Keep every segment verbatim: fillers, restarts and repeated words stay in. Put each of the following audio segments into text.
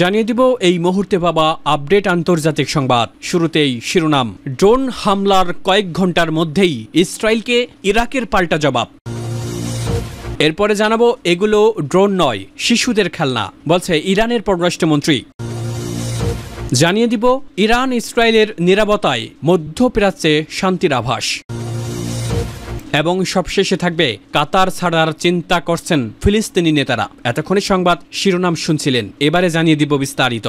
জানিয়ে দিব এই মুহূর্তে পাওয়া আপডেট আন্তর্জাতিক সংবাদ। শুরুতেই শিরোনাম, ড্রোন হামলার কয়েক ঘন্টার মধ্যেই ইসরায়েলকে ইরাকের পাল্টা জবাব। এরপরে জানাবো এগুলো ড্রোন নয়, শিশুদের খেলনা, বলছে ইরানের পররাষ্ট্রমন্ত্রী। জানিয়ে দিব ইরান ইসরায়েলের নিরাপত্তায় মধ্যপ্রাচ্যে শান্তির আভাস। এবং সবশেষে থাকবে কাতার ছাড়ার চিন্তা করছেন ফিলিস্তিনি নেতারা। এতক্ষণে সংবাদ শিরোনাম শুনছিলেন, এবারে জানিয়ে দিব বিস্তারিত।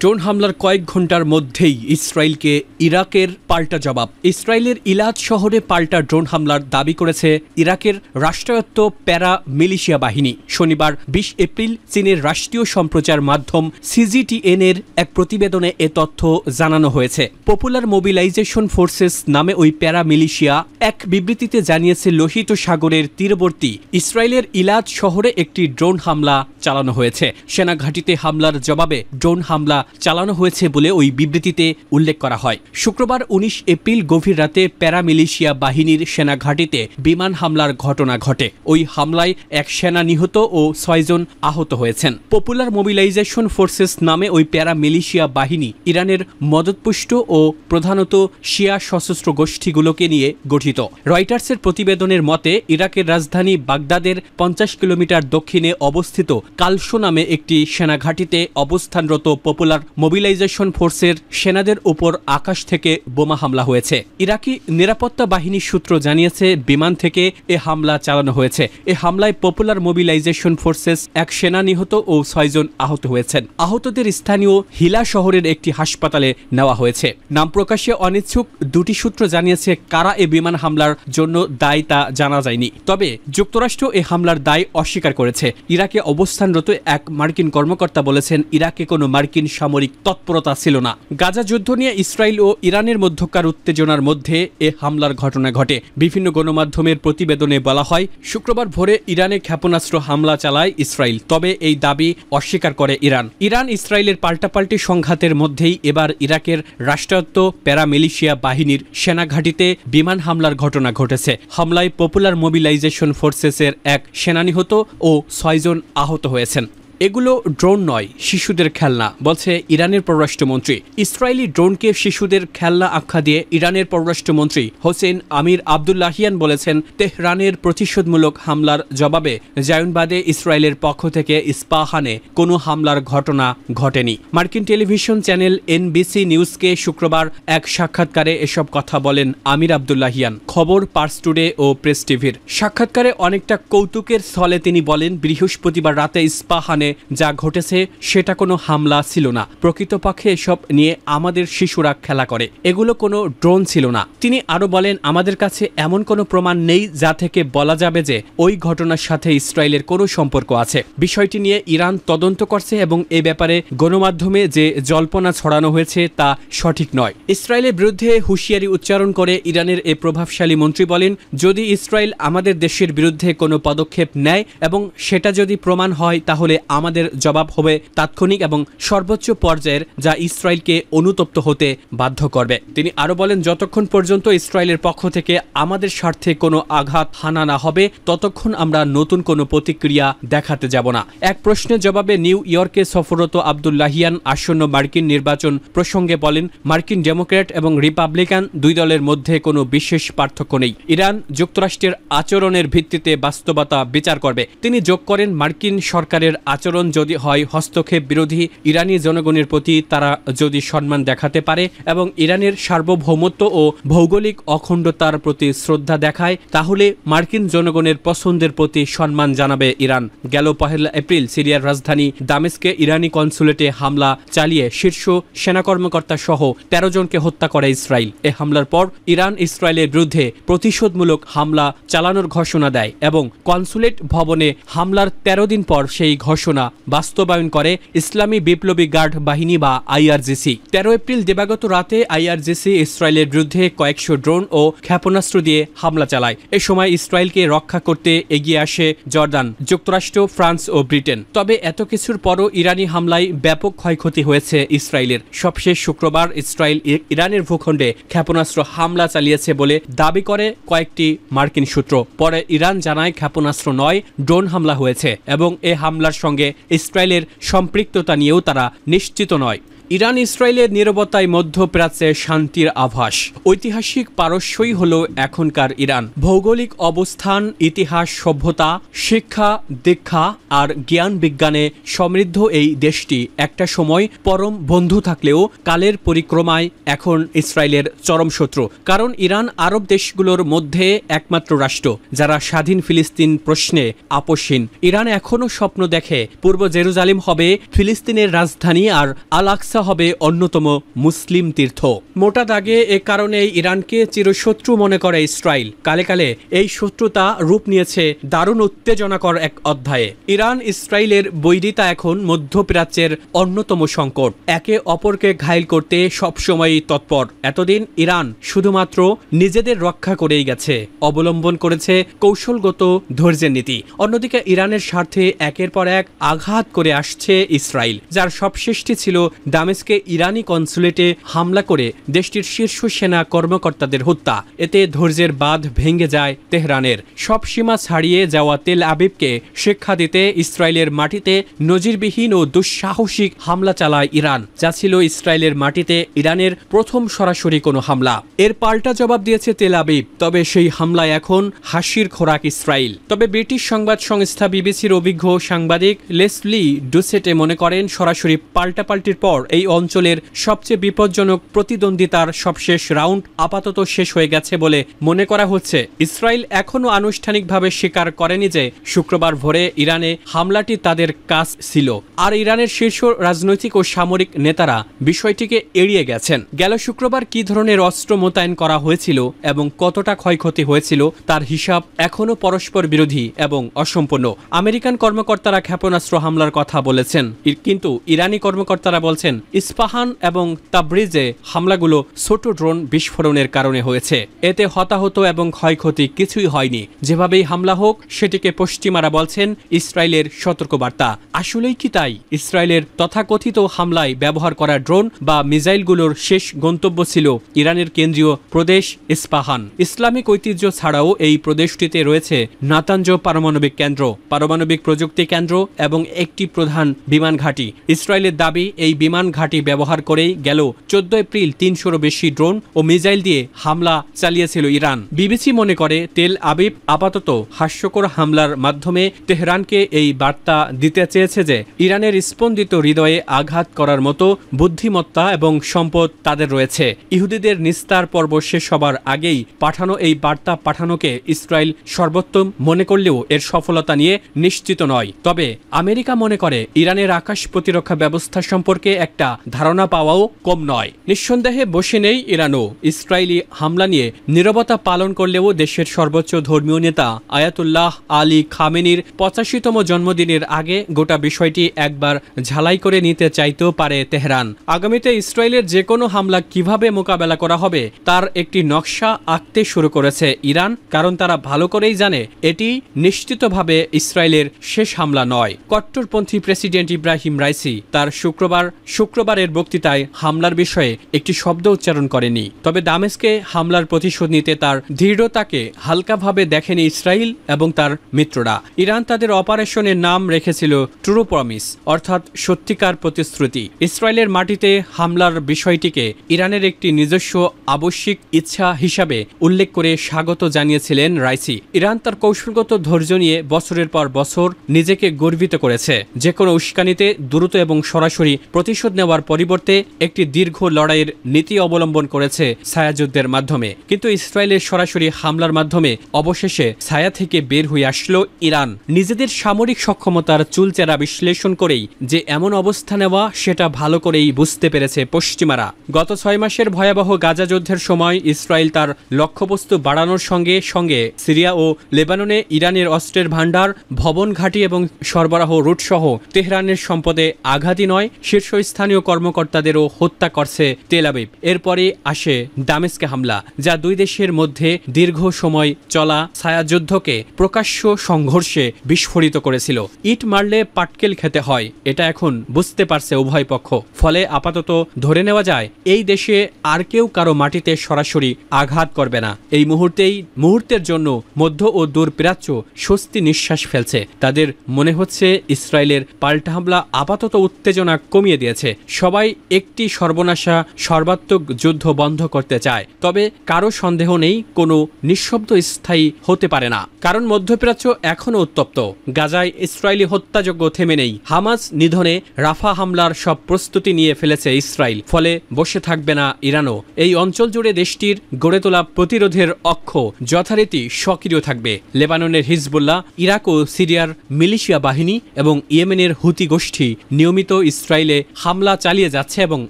ড্রোন হামলার কয়েক ঘন্টার মধ্যেই ইসরায়েলকে ইরাকের পাল্টা জবাব। ইসরায়েলের ইলাদ শহরে পাল্টা ড্রোন হামলার দাবি করেছে ইরাকের রাষ্ট্রায়ত্ত প্যারা মিলিশিয়া বাহিনী। শনিবার বিশ এপ্রিল চীনের রাষ্ট্রীয় সম্প্রচার মাধ্যম সি জি টি এন এর এক প্রতিবেদনে এ তথ্য জানানো হয়েছে। পপুলার মোবিলাইজেশন ফোর্সেস নামে ওই প্যারা মিলিশিয়া এক বিবৃতিতে জানিয়েছে লোহিত সাগরের তীরবর্তী ইসরায়েলের ইলাদ শহরে একটি ড্রোন হামলা চালানো হয়েছে। সেনা ঘাঁটিতে হামলার জবাবে ড্রোন হামলা চালানো হয়েছে বলে ওই বিবৃতিতে উল্লেখ করা হয়। শুক্রবার উনিশ এপ্রিল গভীর রাতে প্যারামিলিশিয়া বাহিনীর সেনা ঘাঁটিতে বিমান হামলার ঘটনা ঘটে। ওই হামলায় এক সেনা নিহত ও ছয়জন আহত হয়েছেন। পপুলার মোবিলাইজেশন ফোর্সেস নামে ওই প্যারামিলিশিয়া বাহিনী ইরানের মদতপুষ্ট ও প্রধানত শিয়া সশস্ত্র গোষ্ঠীগুলোকে নিয়ে গঠিত। রয়টার্সের প্রতিবেদনের মতে ইরাকের রাজধানী বাগদাদের পঞ্চাশ কিলোমিটার দক্ষিণে অবস্থিত কালসো নামে একটি সেনা ঘাঁটিতে অবস্থানরত পপুলার মোবিলাইজেশন ফোর্সের সেনাদের উপর আকাশ থেকে বোমা হামলা হয়েছে। ইরাকি নিরাপত্তা বাহিনীর সূত্র জানিয়েছে বিমান থেকে এ হামলা চালানো হয়েছে। এ হামলায় পপুলার মোবিলাইজেশন ফোর্সেস এক সেনা নিহত ও ছয়জন আহত হয়েছেন। আহতদের স্থানীয় হিলা শহরের একটি হাসপাতালে নেওয়া হয়েছে। নাম প্রকাশে অনিচ্ছুক দুটি সূত্র জানিয়েছে কারা এ বিমান হামলার জন্য দায়ী তা জানা যায়নি। তবে যুক্তরাষ্ট্র এ হামলার দায় অস্বীকার করেছে। ইরাকে অবস্থানরত এক মার্কিন কর্মকর্তা বলেছেন ইরাকে কোনো মার্কিন সামরিক তৎপরতা ছিল না। গাজা যুদ্ধ নিয়ে ইসরায়েল ও ইরানের মধ্যকার উত্তেজনার মধ্যে এ হামলার ঘটনা ঘটে। বিভিন্ন গণমাধ্যমের প্রতিবেদনে বলা হয় শুক্রবার ভোরে ইরানে ক্ষেপণাস্ত্র হামলা চালায় ইসরায়েল। তবে এই দাবি অস্বীকার করে ইরান। ইরান ইসরায়েলের পাল্টাপাল্টি সংঘাতের মধ্যেই এবার ইরাকের রাষ্ট্রায়ত্ত প্যারামিলিশিয়া বাহিনীর সেনা ঘাঁটিতে বিমান হামলার ঘটনা ঘটেছে। হামলায় পপুলার মোবিলাইজেশন ফোর্সেসের এক সেনা নিহত ও ছয়জন আহত হয়েছেন। এগুলো ড্রোন নয়, শিশুদের খেলনা, বলছে ইরানের পররাষ্ট্রমন্ত্রী। ইসরায়েলি ড্রোনকে শিশুদের খেলনা আখ্যা দিয়ে ইরানের পররাষ্ট্রমন্ত্রী হোসেন আমির আবদুল্লাহিয়ান বলেছেন তেহরানের প্রতিশোধমূলক হামলার জবাবে জায়নবাদে ইসরায়েলের পক্ষ থেকে ইস্পাহানে কোনো হামলার ঘটনা ঘটেনি। মার্কিন television channel N B C নিউজকে শুক্রবার এক সাক্ষাৎকারে এসব কথা বলেন আমির আবদুল্লাহিয়ান, খবর পার্স টুডে ও প্রেস টিভির। সাক্ষাৎকারে অনেকটা কৌতুকের ছলে তিনি বলেন বৃহস্পতিবার রাতে ইস্পাহানে যা ঘটেছে সেটা কোনো হামলা ছিল না। প্রকৃতপক্ষে এসব নিয়ে আমাদের শিশুরা খেলা করে, এগুলো কোনো ড্রোন ছিল না। তিনি আরও বলেন আমাদের কাছে এমন কোনো প্রমাণ নেই যা থেকে বলা যাবে যে ওই ঘটনার সাথে ইসরায়েলের কোনো সম্পর্ক আছে। বিষয়টি নিয়ে ইরান তদন্ত করছে এবং এ ব্যাপারে গণমাধ্যমে যে জল্পনা ছড়ানো হয়েছে তা সঠিক নয়। ইসরায়েলের বিরুদ্ধে হুঁশিয়ারি উচ্চারণ করে ইরানের এ প্রভাবশালী মন্ত্রী বলেন যদি ইসরায়েল আমাদের দেশের বিরুদ্ধে কোনো পদক্ষেপ নেয় এবং সেটা যদি প্রমাণ হয় তাহলে আমাদের জবাব হবে তাৎক্ষণিক এবং সর্বোচ্চ পর্যায়ের, যা ইসরায়েলকে অনুতপ্ত হতে বাধ্য করবে। তিনি আরও বলেন যতক্ষণ পর্যন্ত ইসরায়েলের পক্ষ থেকে আমাদের স্বার্থে কোনো আঘাত হানা না হবে ততক্ষণ আমরা নতুন কোনো প্রতিক্রিয়া দেখাতে যাব না। এক প্রশ্নের জবাবে নিউ ইয়র্কে সফররত আবদুল্লাহিয়ান আসন্ন মার্কিন নির্বাচন প্রসঙ্গে বলেন মার্কিন ডেমোক্র্যাট এবং রিপাবলিকান দুই দলের মধ্যে কোনো বিশেষ পার্থক্য নেই। ইরান যুক্তরাষ্ট্রের আচরণের ভিত্তিতে বাস্তবতা বিচার করবে। তিনি যোগ করেন মার্কিন সরকারের আচরণ আচরণ যদি হয় হস্তক্ষেপ বিরোধী, ইরানি জনগণের প্রতি তারা যদি সম্মান দেখাতে পারে এবং ইরানের সার্বভৌমত্ব ও ভৌগোলিক অখণ্ডতার প্রতি শ্রদ্ধা দেখায় তাহলে মার্কিন জনগণের পছন্দের প্রতি সম্মান জানাবে ইরান। গেল পহেলা এপ্রিল সিরিয়ার রাজধানী দামেস্কে ইরানি কনসুলেটে হামলা চালিয়ে শীর্ষ সেনা কর্মকর্তা সহ তেরো জনকে হত্যা করে ইসরায়েল। এ হামলার পর ইরান ইসরায়েলের বিরুদ্ধে প্রতিশোধমূলক হামলা চালানোর ঘোষণা দেয় এবং কনসুলেট ভবনে হামলার তেরো দিন পর সেই ঘোষণা বাস্তবায়ন করে ইসলামী বিপ্লবী গার্ড বাহিনী বা আই আর জি সি। তেরো এপ্রিল দিবাগত রাতে আই আর জি সি ইসরায়েলের বিরুদ্ধে কয়েকশো ড্রোন ও ক্ষেপণাস্ত্র দিয়ে হামলা চালায়। এ সময় ইসরায়েলকে রক্ষা করতে এগিয়ে আসে জর্দান, যুক্তরাষ্ট্র, ফ্রান্স ও ব্রিটেন। তবে এত কিছুর পরও ইরানি হামলায় ব্যাপক ক্ষয়ক্ষতি হয়েছে ইসরায়েলের। সবশেষ শুক্রবার ইসরায়েল ইরানের ভূখণ্ডে ক্ষেপণাস্ত্র হামলা চালিয়েছে বলে দাবি করে কয়েকটি মার্কিন সূত্র। পরে ইরান জানায় ক্ষেপণাস্ত্র নয়, ড্রোন হামলা হয়েছে এবং এ হামলার সঙ্গে সঙ্গে ইসরায়েলের সম্পৃক্ততা নিয়েও তারা নিশ্চিত নয়। ইরান ইসরায়েলের নীরবতায় মধ্যপ্রাচ্যে শান্তির আভাস। ঐতিহাসিক পারস্যই হলো এখনকার ইরান। ভৌগোলিক অবস্থান, ইতিহাস, সভ্যতা, শিক্ষা, দীক্ষা আর জ্ঞান বিজ্ঞানে সমৃদ্ধ এই দেশটি একটা সময় পরম বন্ধু থাকলেও কালের পরিক্রমায় এখন ইসরায়েলের চরম শত্রু। কারণ ইরান আরব দেশগুলোর মধ্যে একমাত্র রাষ্ট্র যারা স্বাধীন ফিলিস্তিন প্রশ্নে আপোষহীন। ইরান এখনও স্বপ্ন দেখে পূর্ব জেরুজালেম হবে ফিলিস্তিনের রাজধানী আর আল আকসা হবে অন্যতম মুসলিম তীর্থ। মোটা দাগে এ কারণে ইরানকে চিরশত্রু মনে করে ইসরায়েল। কালে কালে এই শত্রুতা রূপ নিয়েছে দারুণ উত্তেজনাকর এক অধ্যায়ে। ইরান ইসরায়েলের বৈরিতা এখন মধ্যপ্রাচ্যের অন্যতম সংকট। একে অপরকে ঘায়েল করতে সবসময়ই তৎপর। এতদিন ইরান শুধুমাত্র নিজেদের রক্ষা করেই গেছে, অবলম্বন করেছে কৌশলগত ধৈর্যের নীতি। অন্যদিকে ইরানের স্বার্থে একের পর এক আঘাত করে আসছে ইসরায়েল, যার সবশেষটি ছিল দামেস্কে ইরানি কনসুলেটে হামলা করে দেশটির শীর্ষ সেনা কর্মকর্তাদের হত্যা। এতে ধৈর্যের বাঁধ ভেঙে যায় তেহরানের। সব সীমা ছাড়িয়ে যাওয়া তেল আবিবকে শিক্ষা দিতে ইসরায়েলের মাটিতে নজিরবিহীন ও দুঃসাহসিক হামলা চালায় ইরান, যা ছিল ইসরায়েলের মাটিতে ইরানের প্রথম সরাসরি কোনো হামলা। এর পাল্টা জবাব দিয়েছে তেল আবিব। তবে সেই হামলায় এখন হাসির খোরাক ইসরায়েল। তবে ব্রিটিশ সংবাদ সংস্থা বিবিসির অভিজ্ঞ সাংবাদিক লেসলি ডুসেটে মনে করেন, সরাসরি পাল্টাপাল্টির পর এই অঞ্চলের সবচেয়ে বিপজ্জনক প্রতিদ্বন্দ্বিতার সবশেষ রাউন্ড আপাতত শেষ হয়ে গেছে বলে মনে করা হচ্ছে। ইসরায়েল এখনও আনুষ্ঠানিকভাবে স্বীকার করেনি যে শুক্রবার ভোরে ইরানে হামলাটি তাদের কাজ ছিল, আর ইরানের শীর্ষ রাজনৈতিক ও সামরিক নেতারা বিষয়টিকে এড়িয়ে গেছেন। গেল শুক্রবার কী ধরনের অস্ত্র মোতায়েন করা হয়েছিল এবং কতটা ক্ষয়ক্ষতি হয়েছিল তার হিসাব এখনও পরস্পর বিরোধী এবং অসম্পূর্ণ। আমেরিকান কর্মকর্তারা ক্ষেপণাস্ত্র হামলার কথা বলেছেন, কিন্তু ইরানি কর্মকর্তারা বলছেন ইস্পাহান এবং তাবরিজে হামলাগুলো ছোট ড্রোন বিস্ফোরণের কারণে হয়েছে। এতে হতাহত এবং ক্ষয়ক্ষতি কিছুই হয়নি। যেভাবেই হামলা হোক, সেটিকে পশ্চিমারা বলছেন ইসরায়েলের সতর্কবার্তা। আসলেই কি তাই? ইসরায়েলের তথাকথিত হামলায় ব্যবহার করা ড্রোন বা মিসাইলগুলোর শেষ গন্তব্য ছিল ইরানের কেন্দ্রীয় প্রদেশ ইস্পাহান। ইসলামিক ঐতিহ্য ছাড়াও এই প্রদেশটিতে রয়েছে নাতাঞ্জ পারমাণবিক কেন্দ্র, পারমাণবিক প্রযুক্তি কেন্দ্র এবং একটি প্রধান বিমান ঘাঁটি। ইসরায়েলের দাবি, এই বিমান ঘাঁটি ব্যবহার করেই গেল চোদ্দ এপ্রিল তিনশোরও বেশি ড্রোন ও মিসাইল দিয়ে হামলা চালিয়েছিল ইরান। বিবিসি মনে করে তেল আবিব আপাতত হাস্যকর হামলার মাধ্যমে তেহরানকে এই বার্তা দিতে চেয়েছে যে ইরানের স্পন্দিত হৃদয়ে আঘাত করার মতো বুদ্ধিমত্তা এবং সম্পদ তাদের রয়েছে। ইহুদিদের নিস্তার পর্ব শেষ হবার আগেই পাঠানো এই বার্তা পাঠানোকে ইসরায়েল সর্বোত্তম মনে করলেও এর সফলতা নিয়ে নিশ্চিত নয়। তবে আমেরিকা মনে করে ইরানের আকাশ প্রতিরক্ষা ব্যবস্থা সম্পর্কে একটা ধারণা পাওয়াও কম নয়। নিঃসন্দেহে বসে নেই ইরানও। ইসরায়েলি হামলা নিয়ে নীরবতা পালন করলেও দেশের সর্বোচ্চ ধর্মীয় নেতা আয়াতুল্লাহ আলী খামেনির পঁচাশিতম জন্মদিনের আগে গোটা বিষয়টি একবার ঝালাই করে নিতে চাইতেও পারে তেহরান। আগামীতে ইসরায়েলের যে কোনো হামলা কিভাবে মোকাবেলা করা হবে তার একটি নকশা আঁকতে শুরু করেছে ইরান, কারণ তারা ভালো করেই জানে এটি নিশ্চিতভাবে ইসরায়েলের শেষ হামলা নয়। কট্টরপন্থী প্রেসিডেন্ট ইব্রাহিম রাইসি তার শুক্রবার শুক্রবারের বক্তৃতায় হামলার বিষয়ে একটি শব্দ উচ্চারণ করেনি। তবে দামেস্কে হামলার প্রতিশোধ নিতে তার দৃঢ়তাকে হালকাভাবে দেখেনি ইসরায়েল এবং তার মিত্ররা। ইরান তাদের অপারেশনের নাম রেখেছিল ট্রু প্রমিস, অর্থাৎ সত্যিকার প্রতিশ্রুতি। ইসরায়েলের মাটিতে হামলার বিষয়টিকে ইরানের একটি নিজস্ব আবশ্যিক ইচ্ছা হিসাবে উল্লেখ করে স্বাগত জানিয়েছিলেন রাইসি। ইরান তার কৌশলগত ধৈর্য নিয়ে বছরের পর বছর নিজেকে গর্বিত করেছে। যে কোনো উস্কানিতে দ্রুত এবং সরাসরি প্রতিশোধ নেওয়ার পরিবর্তে একটি দীর্ঘ লড়াইয়ের নীতি অবলম্বন করেছে ছায়াযুদ্ধের মাধ্যমে। কিন্তু ইসরায়েলের সরাসরি হামলার মাধ্যমে অবশেষে ছায়া থেকে বের হয়ে আসলো ইরান। নিজেদের সামরিক সক্ষমতার চুলচেরা বিশ্লেষণ করেই যে এমন অবস্থা নেওয়া, সেটা ভালো করেই বুঝতে পেরেছে পশ্চিমারা। গত ছয় মাসের ভয়াবহ গাজা যুদ্ধের সময় ইসরায়েল তার লক্ষ্যবস্তু বাড়ানোর সঙ্গে সঙ্গে সিরিয়া ও লেবাননে ইরানের অস্ত্রের ভাণ্ডার, ভবন ঘাঁটি এবং সরবরাহ রুটসহ তেহরানের সম্পদে আঘাতই নয় শীর্ষস্থান স্থানীয় কর্মকর্তাদেরও হত্যা করছে তেলাবিব। এরপরে আসে দামেস্কে হামলা, যা দুই দেশের মধ্যে দীর্ঘ সময় চলা ছায়াযুদ্ধকে প্রকাশ্য সংঘর্ষে বিস্ফোরিত করেছিল। ইট মারলে পাটকেল খেতে হয়, এটা এখন বুঝতে পারছে উভয় পক্ষ। ফলে আপাতত ধরে নেওয়া যায় এই দেশে আর কেউ কারো মাটিতে সরাসরি আঘাত করবে না। এই মুহূর্তেই মুহূর্তের জন্য মধ্য ও দূর প্রাচ্য স্বস্তি নিঃশ্বাস ফেলছে। তাদের মনে হচ্ছে ইসরায়েলের পাল্টা হামলা আপাতত উত্তেজনা কমিয়ে দিয়েছে। সবাই একটি সর্বনাশা সর্বাত্মক যুদ্ধ বন্ধ করতে চায়, তবে কারো সন্দেহ নেই কোনো নিঃশব্দ স্থায়ী হতে পারে না, কারণ মধ্যপ্রাচ্য এখনও উত্তপ্ত। গাজায় ইসরায়েলি হত্যাযজ্ঞ থেমে নেই। হামাস নিধনে রাফা হামলার সব প্রস্তুতি নিয়ে ফেলেছে ইসরায়েল, ফলে বসে থাকবে না ইরানও। এই অঞ্চল জুড়ে দেশটির গড়ে তোলা প্রতিরোধের অক্ষ যথারীতি সক্রিয় থাকবে। লেবাননের হিজবুল্লাহ, ইরাক ও সিরিয়ার মিলিশিয়া বাহিনী এবং ইয়েমেনের হুতি গোষ্ঠী নিয়মিত ইসরায়েলে হামলা চালিয়ে যাচ্ছে এবং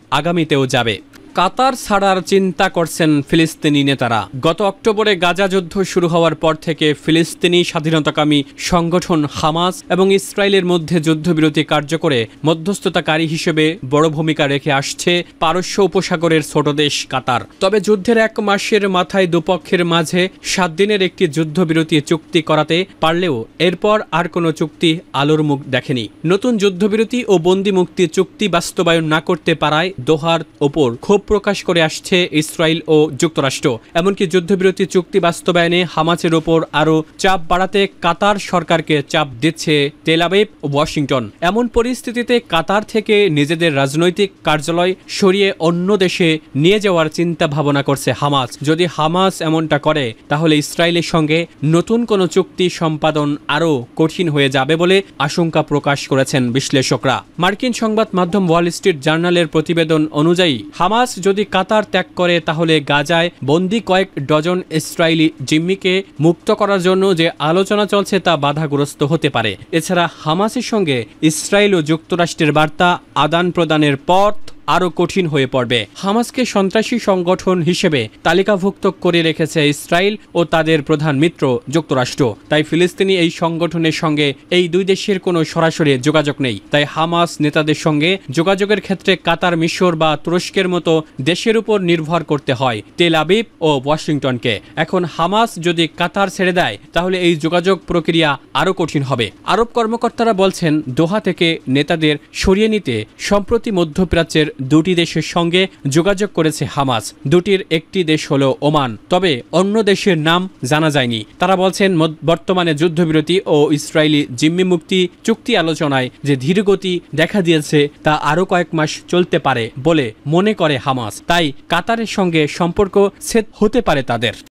আগামীতেও যাবে। কাতার ছাড়ার চিন্তা করছেন ফিলিস্তিনি নেতারা। গত অক্টোবরে গাজা যুদ্ধ শুরু হওয়ার পর থেকে ফিলিস্তিনি স্বাধীনতাকামী সংগঠন হামাস এবং ইসরায়েলের মধ্যে যুদ্ধবিরতি কার্যকরে মধ্যস্থতাকারী হিসেবে বড় ভূমিকা রেখে আসছে পারস্য উপসাগরের ছোট দেশ কাতার। তবে যুদ্ধের এক মাসের মাথায় দুপক্ষের মাঝে সাত দিনের একটি যুদ্ধবিরতি চুক্তি করাতে পারলেও এরপর আর কোনো চুক্তি আলোর মুখ দেখেনি। নতুন যুদ্ধবিরতি ও বন্দি মুক্তি চুক্তি বাস্তবায়ন না করতে পারায় দোহার ওপর ক্ষোভ প্রকাশ করে আসছে ইসরায়েল ও যুক্তরাষ্ট্র। এমনকি যুদ্ধবিরতি চুক্তি বাস্তবায়নে হামাসের ওপর আরও চাপ বাড়াতে কাতার সরকারকে চাপ দিচ্ছে তেল আবিব ও ওয়াশিংটন। এমন পরিস্থিতিতে কাতার থেকে নিজেদের রাজনৈতিক কার্যালয় সরিয়ে অন্য দেশে নিয়ে যাওয়ার চিন্তা ভাবনা করছে হামাস। যদি হামাস এমনটা করে তাহলে ইসরায়েলের সঙ্গে নতুন কোনো চুক্তি সম্পাদন আরও কঠিন হয়ে যাবে বলে আশঙ্কা প্রকাশ করেছেন বিশ্লেষকরা। মার্কিন সংবাদ মাধ্যম ওয়াল স্ট্রিট জার্নালের প্রতিবেদন অনুযায়ী হামাস যদি কাতার ত্যাগ করে তাহলে গাজায় বন্দি কয়েক ডজন ইসরায়েলি জিম্মিকে মুক্ত করার জন্য যে আলোচনা চলছে তা বাধাগ্রস্ত হতে পারে। এছাড়া হামাসের সঙ্গে ইসরায়েল ও যুক্তরাষ্ট্রের বার্তা আদান প্রদানের পথ আরও কঠিন হয়ে পড়বে। হামাসকে সন্ত্রাসী সংগঠন হিসেবে তালিকাভুক্ত করে রেখেছে ইসরায়েল ও তাদের প্রধান মিত্র যুক্তরাষ্ট্র। তাই ফিলিস্তিনি এই সংগঠনের সঙ্গে এই দুই দেশের কোনো সরাসরি যোগাযোগ নেই। তাই হামাস নেতাদের সঙ্গে যোগাযোগের ক্ষেত্রে কাতার, মিশর বা তুরস্কের মতো দেশের উপর নির্ভর করতে হয় তেল আবিব ও ওয়াশিংটনকে। এখন হামাস যদি কাতার ছেড়ে দেয় তাহলে এই যোগাযোগ প্রক্রিয়া আরও কঠিন হবে। আরব কর্মকর্তারা বলছেন দোহা থেকে নেতাদের সরিয়ে নিতে সম্প্রতি মধ্যপ্রাচ্যের দুটি দেশের সঙ্গে যোগাযোগ করেছে হামাস। দুটির একটি দেশ হলো ওমান, তবে অন্য দেশের নাম জানা যায়নি। তারা বলছেন বর্তমানে যুদ্ধবিরতি ও ইসরায়েলি জিম্মি মুক্তি চুক্তি আলোচনায় যে ধীরগতি দেখা দিয়েছে তা আরও কয়েক মাস চলতে পারে বলে মনে করে হামাস। তাই কাতারের সঙ্গে সম্পর্ক ছেদ হতে পারে তাদের।